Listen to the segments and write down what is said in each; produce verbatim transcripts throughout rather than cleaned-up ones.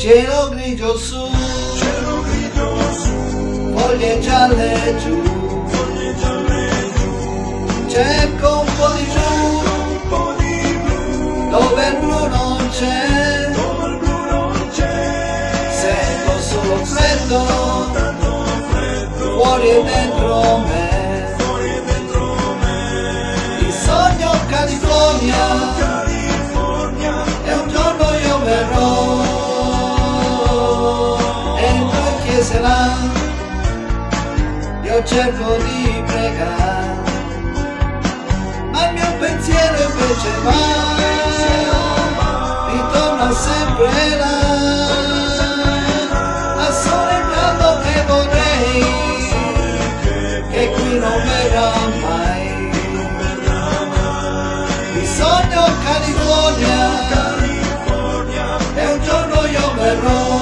Cielo grigio su, cielo grigio su, foglie gialle giù, foglie gialle giù, cerco un po' di blu, un po' di blu, dove il blu non c'è, dove il blu non c'è, sento solo freddo, tanto freddo, fuori e dentro me, fuori e dentro me, il sogno California. Io cerco di pregare, ma il mio pensiero invece va, ritorna sempre là, al sole caldo che vorrei, che qui non verrà mai, il sogno California, e un giorno io verrò.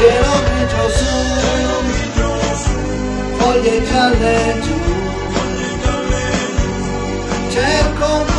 Cielo grigio su, cielo grigio su, foglie gialle giù, foglie gialle giù, cerco